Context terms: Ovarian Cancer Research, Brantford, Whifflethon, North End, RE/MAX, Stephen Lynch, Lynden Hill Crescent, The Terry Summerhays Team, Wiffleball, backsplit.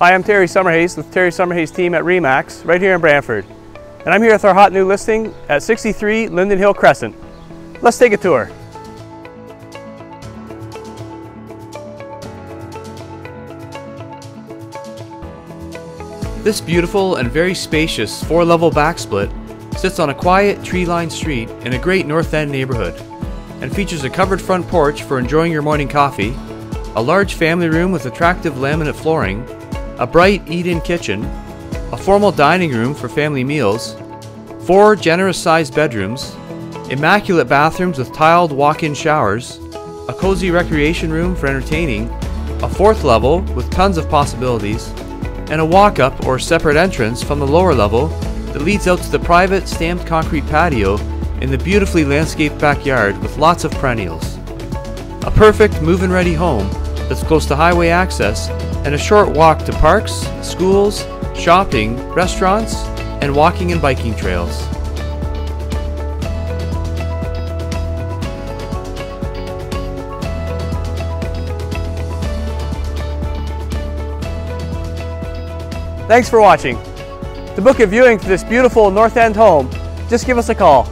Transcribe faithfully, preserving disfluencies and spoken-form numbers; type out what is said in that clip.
Hi, I'm Terry Summerhays with the Terry Summerhays Team at R E/MAX right here in Brantford. And I'm here with our hot new listing at sixty-three Lynden Hill Crescent. Let's take a tour. This beautiful and very spacious four-level backsplit sits on a quiet tree-lined street in a great North End neighborhood and features a covered front porch for enjoying your morning coffee, a large family room with attractive laminate flooring, a bright eat-in kitchen, a formal dining room for family meals, four generous-sized bedrooms, immaculate bathrooms with tiled walk-in showers, a cozy recreation room for entertaining, a fourth level with tons of possibilities, and a walk-up or separate entrance from the lower level that leads out to the private stamped concrete patio in the beautifully landscaped backyard with lots of perennials. A perfect move-in ready home that's close to highway access and a short walk to parks, schools, shopping, restaurants, and walking and biking trails. Thanks for watching. To book a viewing for this beautiful North End home, just give us a call.